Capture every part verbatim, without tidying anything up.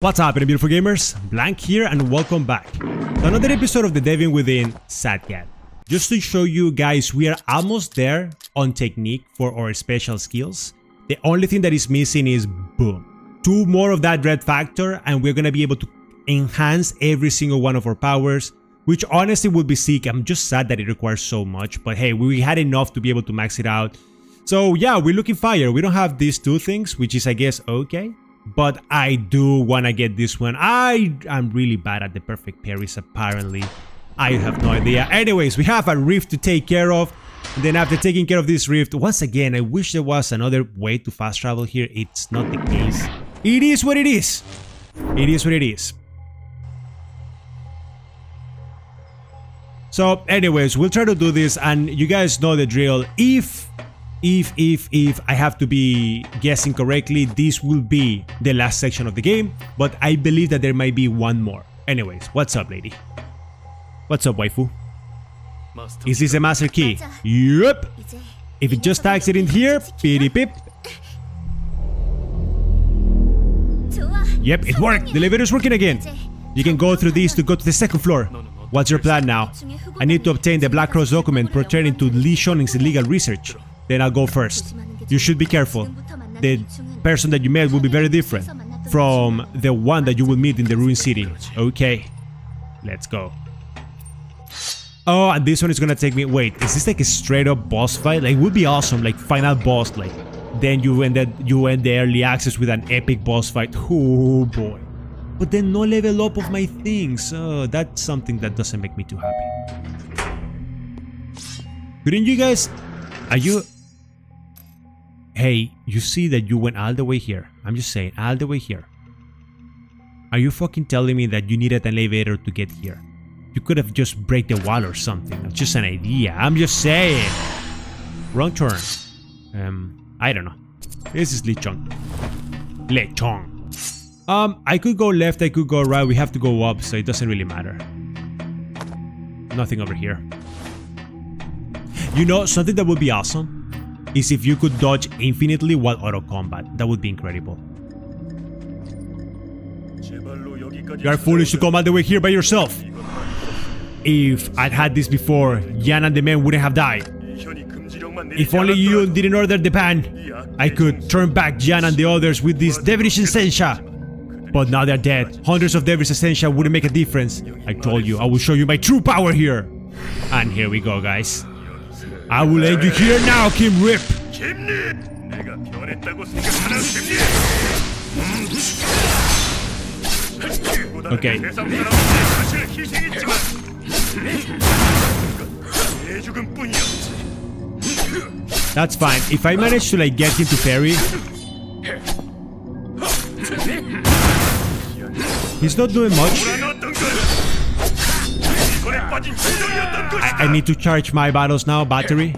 What's happening, beautiful gamers? Blank here and welcome back to another episode of The Devil Within: Satgat. Just to show you guys, we are almost there on technique for our special skills. The only thing that is missing is boom. Two more of that red factor and we're gonna be able to enhance every single one of our powers, which honestly would be sick. I'm just sad that it requires so much, but hey, we had enough to be able to max it out. So yeah, we're looking fire. We don't have these two things, which is I guess okay. But I do want to get this one. I am really bad at the perfect parries, apparently. I have no idea. Anyways, we have a rift to take care of. And then after taking care of this rift, once again, I wish there was another way to fast travel here. It's not the case. It is what it is. It is what it is. So anyways, we'll try to do this. And you guys know the drill. If... If, if, if I have to be guessing correctly, this will be the last section of the game, but I believe that there might be one more. Anyways, what's up, lady? What's up, waifu? Is this a master key? Yup! If it just tags it in here, pity pip. Yep, it worked! The elevator's working again! You can go through this to go to the second floor. What's your plan now? I need to obtain the Black Cross document pertaining to Lee Shoning's illegal research. Then I'll go first. You should be careful. The person that you met will be very different from the one that you will meet in the ruined city. Okay, let's go. Oh, and this one is gonna take me... Wait, is this like a straight up boss fight? Like, it would be awesome, like final boss, like then you end that you end the early access with an epic boss fight. Oh boy. But then no level up of my things. Oh, that's something that doesn't make me too happy. Couldn't you guys... Are you... Hey, you see that you went all the way here. I'm just saying, all the way here. Are you fucking telling me that you needed an elevator to get here? You could have just break the wall or something. It's just an idea. I'm just saying. Wrong turn. Um, I don't know. This is Lee Choong. Lee Choong. Um, I could go left, I could go right. We have to go up, so it doesn't really matter. Nothing over here. You know, something that would be awesome is if you could dodge infinitely while auto combat. That would be incredible. You are foolish to come all the way here by yourself. If I'd had this before, Yan and the men wouldn't have died. If only you didn't order the pan, I could turn back Yan and the others with this devilish essentia. But now they're dead. Hundreds of devilish essentia wouldn't make a difference. I told you, I will show you my true power here. And here we go, guys. I will end you here now, Kim Rip! Okay. That's fine. If I manage to like get him to parry... He's not doing much. I, I need to charge my battles now, battery.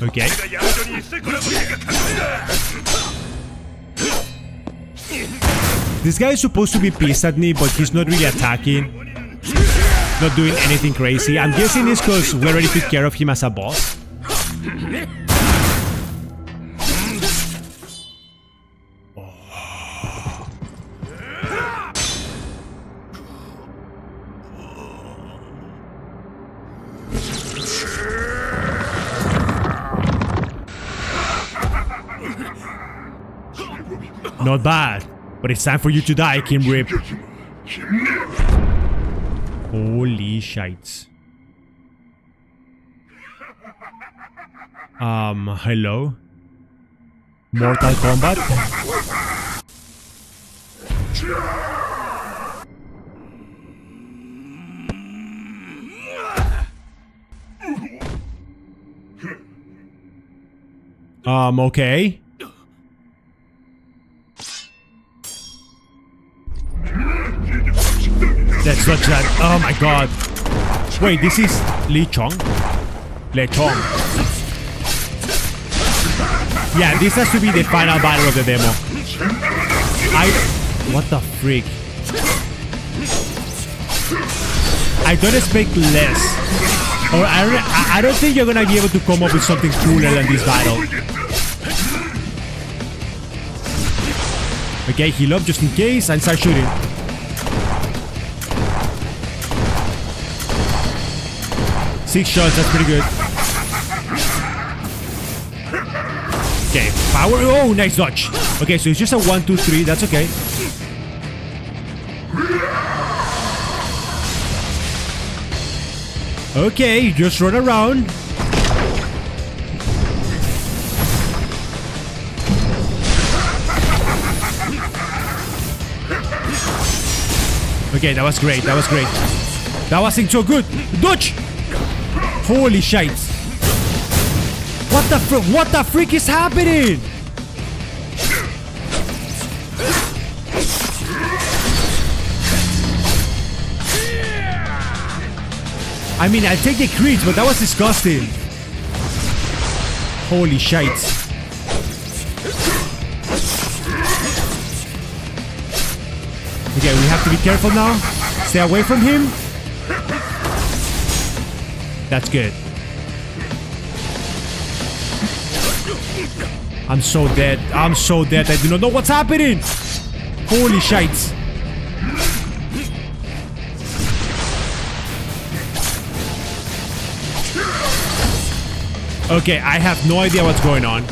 Okay. This guy is supposed to be pissed at me, but he's not really attacking. Not doing anything crazy. I'm guessing it's because we already took care of him as a boss. Not bad, but it's time for you to die, Kim Rip. Holy shites. Um, hello? Mortal Kombat? Um, okay. That's not that. Oh my god. Wait, this is Lee Choong? Lee Choong. Yeah, this has to be the final battle of the demo. I... What the freak? I don't expect less. Or I, I don't think you're gonna be able to come up with something cooler than this battle. Okay, heal up just in case and start shooting. Six shots, that's pretty good. Okay, power. Oh, nice dodge. Okay, so it's just a one, two, three. That's okay. Okay, just run around. Okay, that was great. That was great. That wasn't so good. Dodge! Holy shit! What the fr- what the freak is happening? I mean, I'll take the crits, but that was disgusting. Holy shit. Okay, we have to be careful now. Stay away from him. That's good. I'm so dead. I'm so dead. I do not know what's happening. Holy shit. Okay, I have no idea what's going on.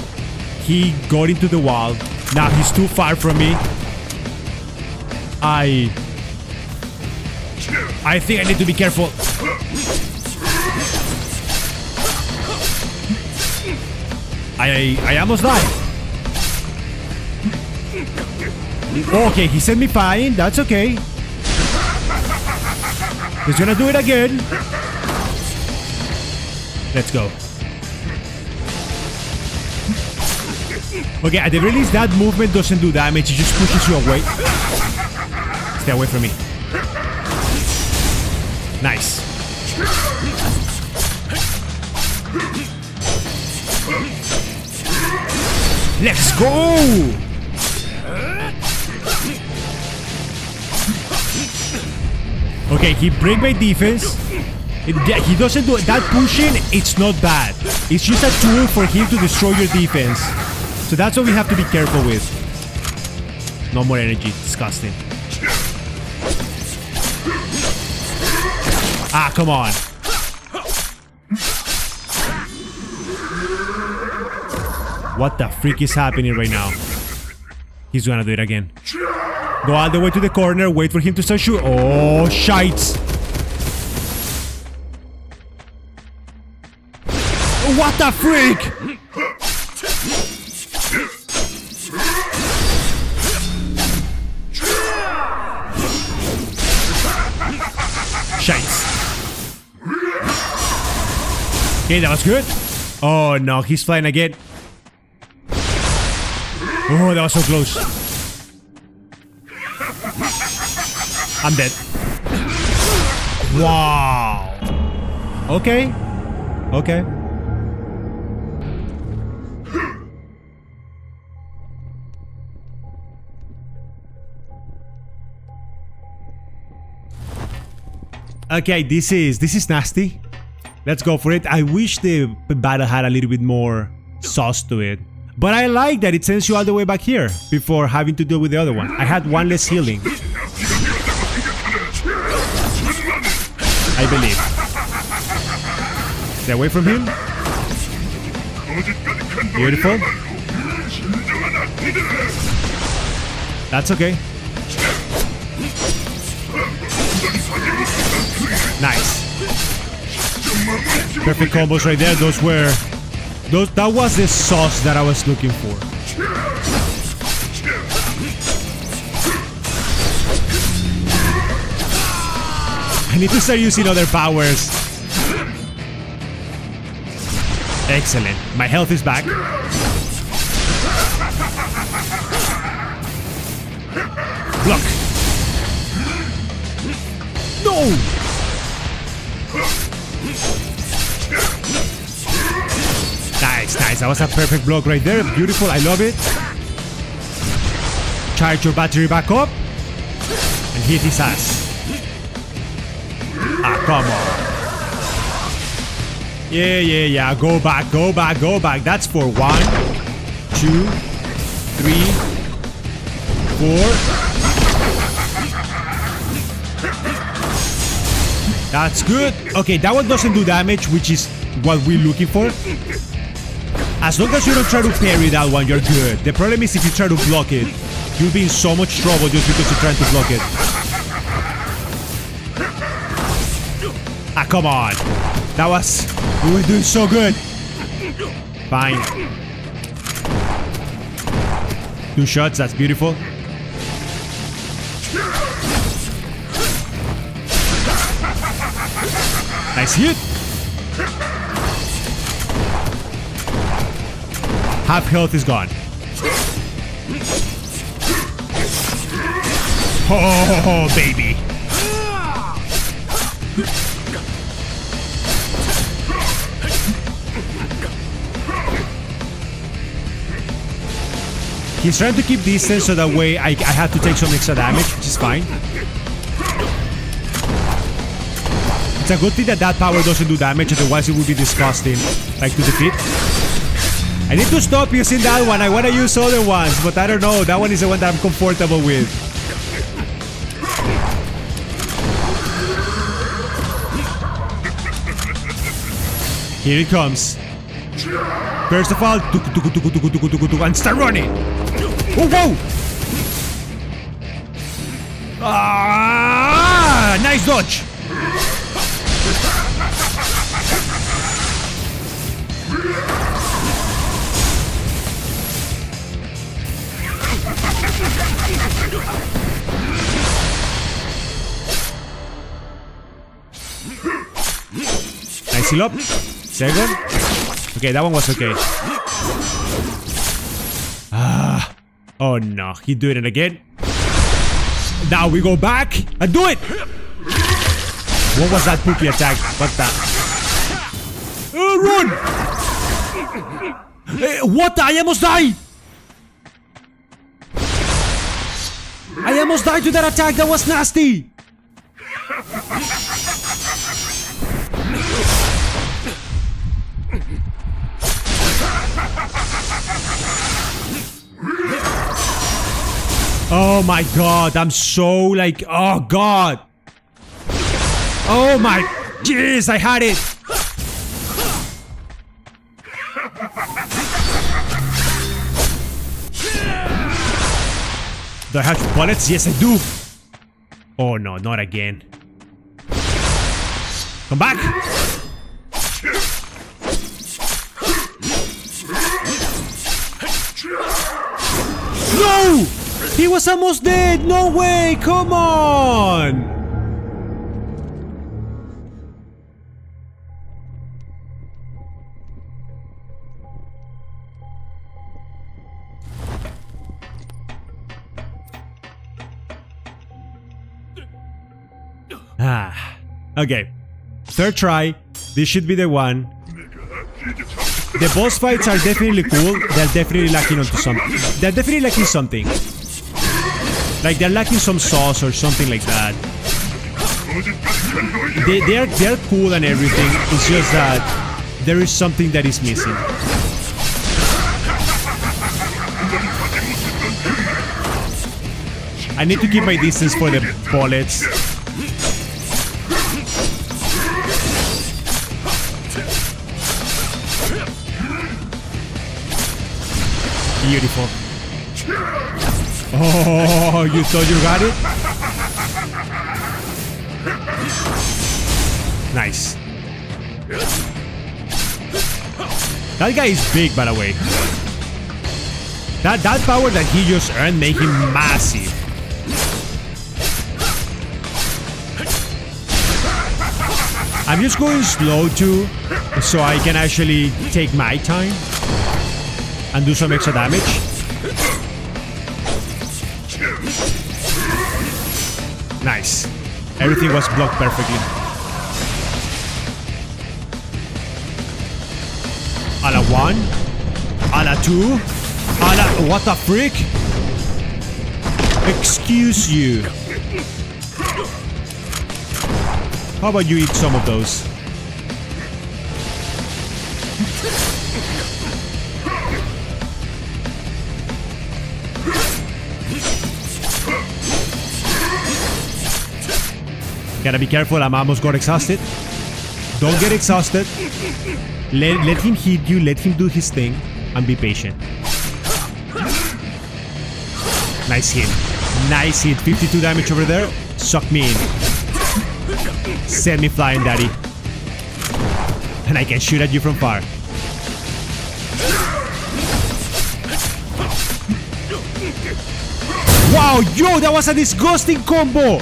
He got into the wall. Now he's too far from me. I... I think I need to be careful. I I almost died. Okay, he sent me flying. That's okay. He's gonna do it again. Let's go. Okay, at the very least, that movement doesn't do damage. It just pushes you away. Stay away from me. Nice. Let's go! Okay, he breaks my defense. It, he doesn't do that pushing. It's not bad. It's just a tool for him to destroy your defense. So that's what we have to be careful with. No more energy. Disgusting. Ah, come on. What the freak is happening right now? He's gonna do it again. Go all the way to the corner, wait for him to start shooting. Oh, shite! What the freak? Shite. Okay, that was good. Oh no, he's flying again. Oh, that was so close. I'm dead. Wow. Okay. Okay. Okay, this is this is nasty. Let's go for it. I wish the battle had a little bit more sauce to it. But I like that it sends you all the way back here before having to deal with the other one. I had one less healing, I believe. Stay away from him. Beautiful. That's okay. Nice. Perfect combos right there. Those were... Those, that was the sauce that I was looking for. I need to start using other powers. Excellent. My health is back. Block. No! Nice, nice. That was a perfect block right there. Beautiful. I love it. Charge your battery back up. And hit his ass. Ah, come on. Yeah, yeah, yeah. Go back, go back, go back. That's for one, two, three, four. That's good. Okay, that one doesn't do damage, which is what we're looking for. As long as you don't try to parry that one, you're good. The problem is if you try to block it, you'll be in so much trouble just because you're trying to block it. Ah, come on. That was... We were doing so good. Fine. Two shots, that's beautiful. Nice hit. Half health is gone. Oh, baby. He's trying to keep distance so that way I, I have to take some extra damage, which is fine. It's a good thing that that power doesn't do damage, otherwise it would be disgusting, like to defeat. I need to stop using that one. I want to use other ones, but I don't know. That one is the one that I'm comfortable with. Here it comes. First of all, and start running. Oh, whoa! Ah, nice dodge! Nice heal up. Second. Okay, that one was okay. Ah. Oh no, he's doing it again. Now we go back and do it! What was that poopy attack? What the? Uh, run! Uh, what? I almost died! I almost died to that attack, that was nasty! Oh my god, I'm so like, oh god. Oh my, jeez, I had it. Do I have bullets? Yes, I do. Oh no, not again. Come back. No! He was almost dead! No way! Come on! Ah. Okay. Third try. This should be the one. The boss fights are definitely cool. They're definitely lacking onto something. They're definitely lacking something. Like they're lacking some sauce or something like that. They, they're they're cool and everything. It's just that there is something that is missing. I need to keep my distance for the bullets. Beautiful. Oh, you thought you got it? Nice. That guy is big, by the way. That that power that he just earned made him massive. I'm just going slow too, so I can actually take my time and do some extra damage. Nice. Everything was blocked perfectly. Ala one. Ala two. Ala... What the freak? Excuse you. How about you eat some of those? Gotta be careful, I'm almost got exhausted. Don't get exhausted. Let, let him hit you, let him do his thing, and be patient. Nice hit. Nice hit. fifty-two damage over there. Suck me in. Send me flying, daddy. And I can shoot at you from far. Wow, yo, that was a disgusting combo.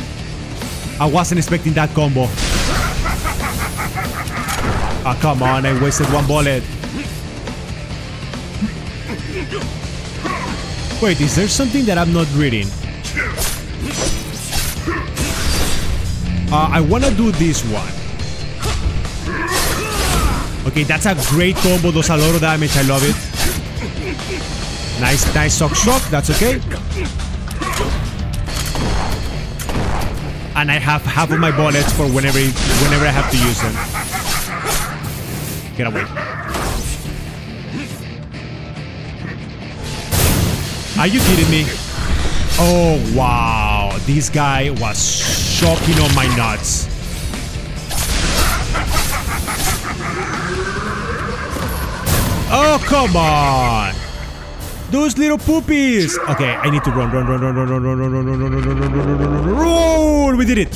I wasn't expecting that combo. Oh, come on, I wasted one bullet. Wait, is there something that I'm not reading? Uh, I wanna do this one. Okay, that's a great combo, does a lot of damage, I love it. Nice, nice sock shock, that's okay. And I have half of my bullets for whenever, whenever I have to use them. Get away. Are you kidding me? Oh, wow. This guy was shocking on my nuts. Oh, come on. Those little poopies. Okay, I need to run, run, run, run, run, run, run, run, run, run, run, run, run, run. We did it.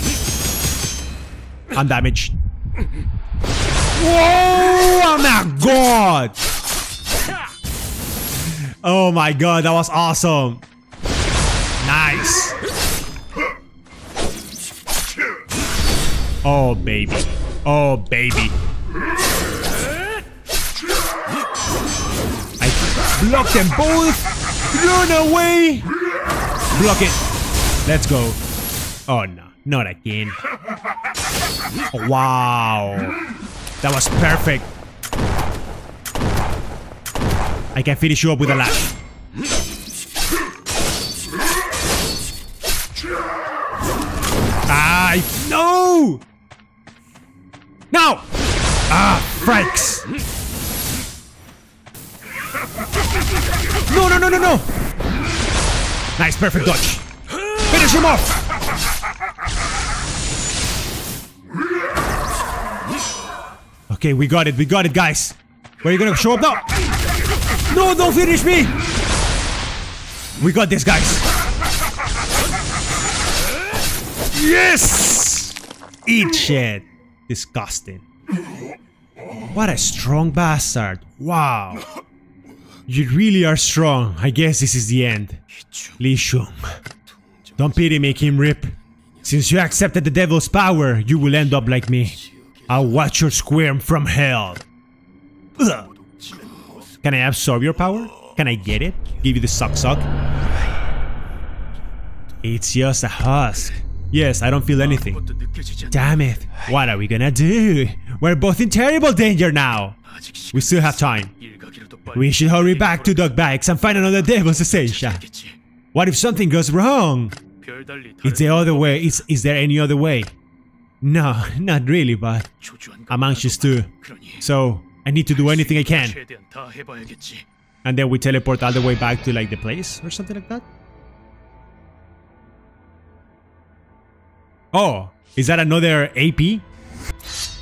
I'm damaged. Whoa, oh my God. Oh my God, that was awesome. Nice. Oh baby. Oh baby. I blocked them both. Run away. Block it. Let's go. Oh no, not again. Oh, wow. That was perfect. I can finish you up with a lash. I no! No! Ah, Franks! No, no, no, no, no! Nice, perfect dodge. Finish him off! Okay, we got it, we got it, guys. Where are you gonna show up now? No, don't finish me! We got this, guys. Yes! Eat shit. Disgusting. What a strong bastard. Wow. You really are strong. I guess this is the end. Lee Choong. Don't pity me, Kim Rip. Since you accepted the devil's power, you will end up like me. I'll watch your squirm from hell. Ugh. Can I absorb your power? Can I get it? Give you the suck suck? It's just a husk. Yes, I don't feel anything. Damn it. What are we gonna do? We're both in terrible danger now. We still have time. We should hurry back to Dogbags and find another devil's essentia. What if something goes wrong? It's the other way. Is, is there any other way? No, not really, but I'm anxious too. So... I need to do anything I can. And then we teleport all the way back to like the place or something like that? Oh, is that another A P?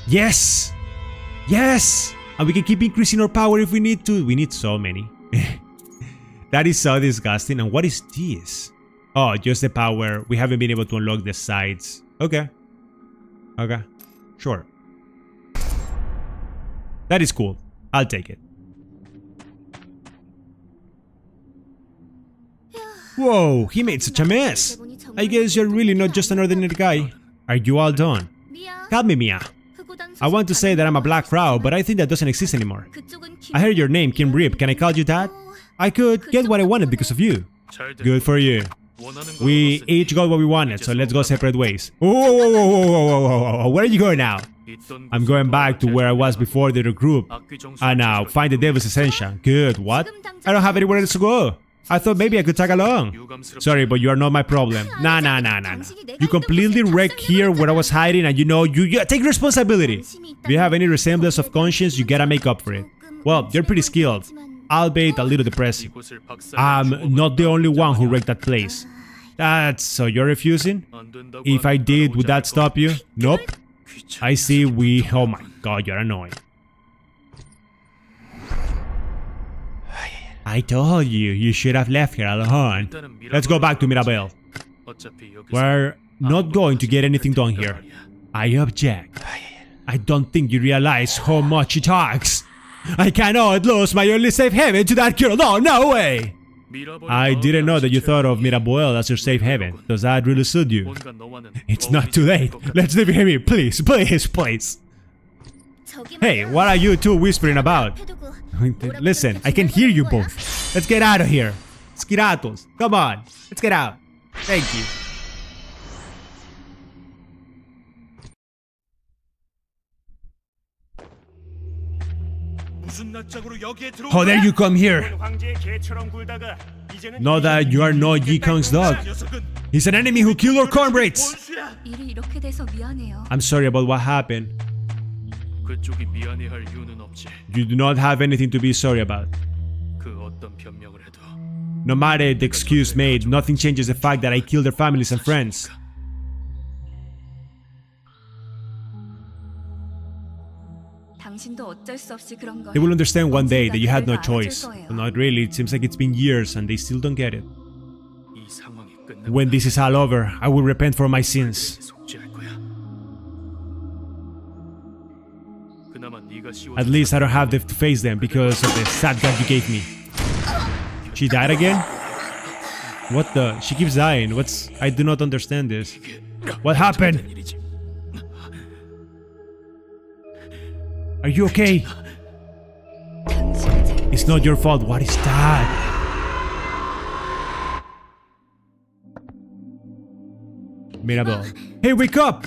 Yes! Yes! And we can keep increasing our power if we need to. We need so many. That is so disgusting. And what is this? Oh, just the power. We haven't been able to unlock the sides. Okay. Okay. Sure. That is cool. I'll take it. Whoa, he made such a mess. I guess you're really not just an ordinary guy. Are you all done? Help me, Mia. I want to say that I'm a black crow, but I think that doesn't exist anymore. I heard your name, Kim Rip. Can I call you that? I could get what I wanted because of you. Good for you. We each got what we wanted, so let's go separate ways. Whoa, whoa, whoa, whoa, whoa, whoa, whoa, whoa, whoa. Where are you going now? I'm going back to where I was before the group. And now, find the devil's essentia. Good, what? I don't have anywhere else to go. I thought maybe I could tag along. Sorry, but you are not my problem. Nah, nah, nah, nah, nah. You completely wrecked here where I was hiding and you know, you, you take responsibility. If you have any resemblance of conscience, you gotta make up for it. Well, you're pretty skilled, albeit a little depressing. I'm not the only one who wrecked that place. That's so you're refusing? If I did, would that stop you? Nope. I see we... Oh my god, you're annoying. I told you, you should have left her alone. Let's go back to Mirabel. We're not going to get anything done here. I object. I don't think you realize how much she talks. I cannot lose my only safe haven to that girl. No, no way! I didn't know that you thought of Mirabel as your safe haven. Does that really suit you? It's not too late. Let's leave him here, please, please, please. Hey, what are you two whispering about? Listen, I can hear you both. Let's get out of here. Skiratos, come on. Let's get out. Thank you. How dare you come here? Know that you are not Yi Kong's dog. He's an enemy who killed our comrades. I'm sorry about what happened. You do not have anything to be sorry about. No matter the excuse made, nothing changes the fact that I killed their families and friends. They will understand one day that you had no choice. But not really, it seems like it's been years and they still don't get it. When this is all over, I will repent for my sins. At least I don't have to face them because of the Satgat you gave me. She died again? What the? She keeps dying. What's... I do not understand this. What happened? Are you okay? It's not your fault. What is that? Mirabel. Hey, wake up!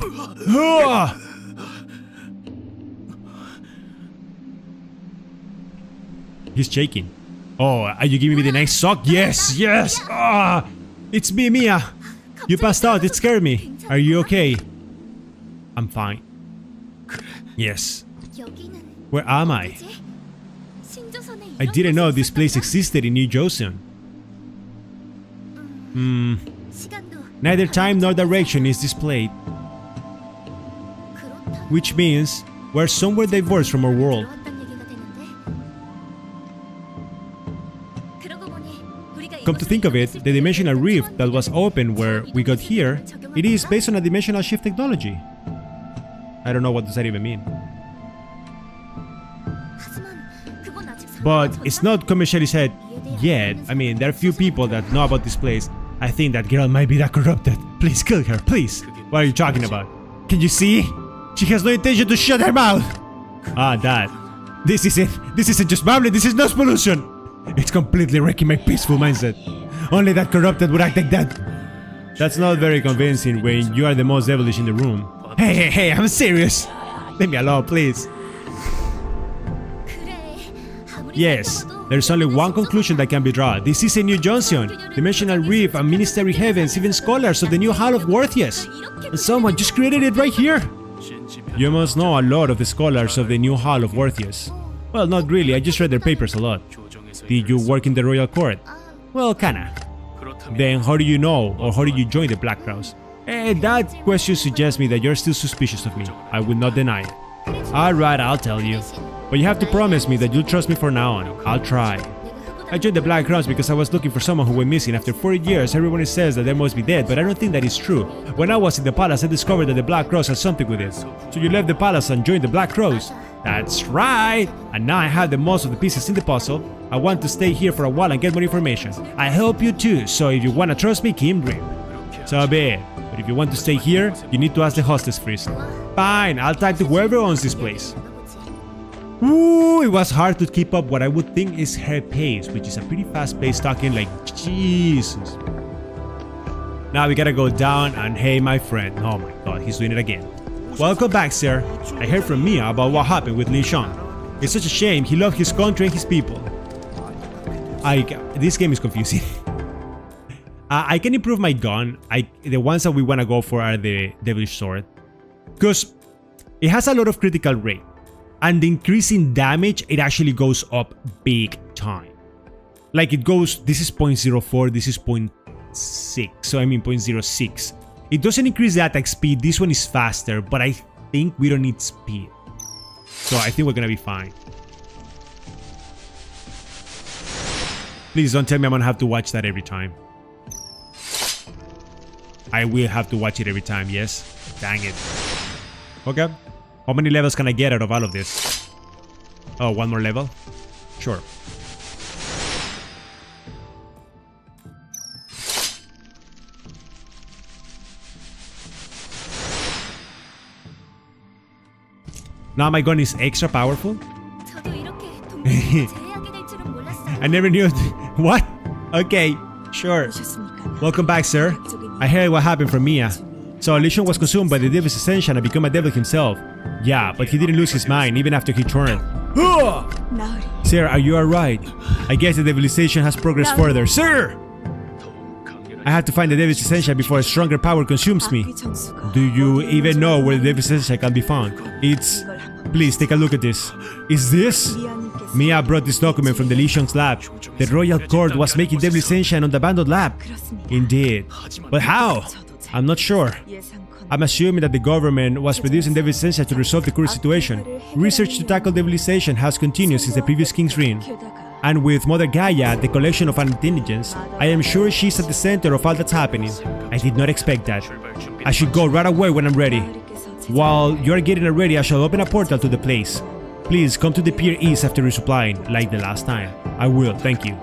He's shaking. Oh, are you giving me the nice sock? Yes, yes! Ah, it's me, Mia! You passed out, it scared me. Are you okay? I'm fine. Yes. Where am I? I didn't know this place existed in New Joseon. Hmm. Neither time nor direction is displayed. Which means we're somewhere divorced from our world. Come to think of it, the dimensional rift that was open where we got here, it is based on a dimensional shift technology. I don't know what does that even mean. But it's not commercially said yet. I mean, there are few people that know about this place. I think that girl might be that corrupted. Please kill her, please. What are you talking about? Can you see? She has no intention to shut her mouth. Ah, that. This is it. This isn't just babbling. This is no solution. It's completely wrecking my peaceful mindset. Only that corrupted would act like that. That's not very convincing when you are the most devilish in the room. Hey, hey, hey, I'm serious. Leave me alone, please. Yes, there's only one conclusion that can be drawn. This is a New Joseon, dimensional rift and ministry heavens, even scholars of the new Hall of Worthius. And someone just created it right here. You must know a lot of the scholars of the new Hall of Worthius. Well, not really, I just read their papers a lot. Did you work in the royal court? Well, kinda. Then how do you know, or how did you join the Black Cross? Eh, that question suggests me that you're still suspicious of me. I would not deny it. Alright, I'll tell you. But you have to promise me that you'll trust me from now on. I'll try. I joined the Black Cross because I was looking for someone who went missing. After forty years, everyone says that they must be dead, but I don't think that is true. When I was in the palace, I discovered that the Black Cross has something with it. So you left the palace and joined the Black Cross? That's right! And now I have the most of the pieces in the puzzle. I want to stay here for a while and get more information. I help you too, so if you want to trust me, Kim Rip. So be it. But if you want to stay here, you need to ask the hostess first. Fine, I'll talk to whoever owns this place. Ooh, it was hard to keep up what I would think is her pace, which is a pretty fast pace talking like Jesus. Now we gotta go down and hey my friend. Oh my god, he's doing it again. Welcome back, sir. I heard from Mia about what happened with Lee Choong. It's such a shame. He loved his country and his people. I this game is confusing. uh, I can improve my gun. I the ones that we wanna go for are the Devilish Sword, because it has a lot of critical rate, and the increase in damage it actually goes up big time. Like it goes. This is zero point zero four. This is six. So I mean zero point zero six. It doesn't increase the attack speed. This one is faster, but I think we don't need speed. So I think we're gonna be fine. Please don't tell me I'm gonna have to watch that every time. I will have to watch it every time, yes? Dang it. Okay. How many levels can I get out of all of this? Oh, one more level? Sure. Now my gun is extra powerful? I never knew it. What? Okay, sure. Welcome back, sir. I heard what happened from Mia. So Lee Choong was consumed by the Devil's Essentia and became a devil himself. Yeah, but he didn't lose his mind even after he turned. Sir, are you alright? I guess the devilization has progressed further. Sir! I have to find the Devil's Essentia before a stronger power consumes me. Do you even know where the Devil's Essentia can be found? It's... Please, take a look at this. Is this? Mia brought this document from the Lee Choong's lab. The royal court was making Devil's Essentia on the abandoned lab. Indeed. But how? I'm not sure. I'm assuming that the government was producing Devil's Essentia to resolve the current situation. Research to tackle devilization has continued since the previous king's reign. And with Mother Gaia, the collection of an intelligence, I am sure she's at the center of all that's happening. I did not expect that. I should go right away when I'm ready. While you're getting ready, I shall open a portal to the place. Please come to the Pier East after resupplying, like the last time. I will, thank you.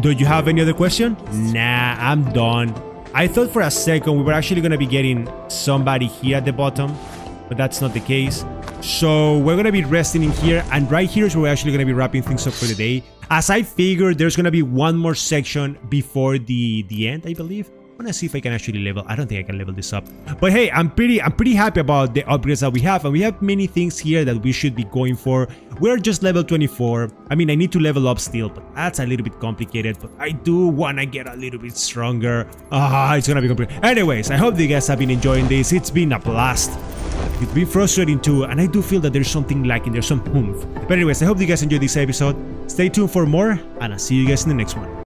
Do you have any other question? Nah, I'm done. I thought for a second we were actually gonna be getting somebody here at the bottom, but that's not the case. So we're gonna be resting in here, and right here is where we're actually gonna be wrapping things up for the day. As I figured, there's gonna be one more section before the the end, I believe. I wanna see if I can actually level. I don't think I can level this up, but hey, I'm pretty I'm pretty happy about the upgrades that we have, and we have many things here that we should be going for. We're just level twenty-four. I mean, I need to level up still, but that's a little bit complicated. But I do wanna get a little bit stronger. Ah, it's gonna be complicated. Anyways, I hope you guys have been enjoying this. It's been a blast. It's been frustrating too, and I do feel that there's something lacking, there's some oomph. But anyways, I hope you guys enjoyed this episode. Stay tuned for more, and I'll see you guys in the next one.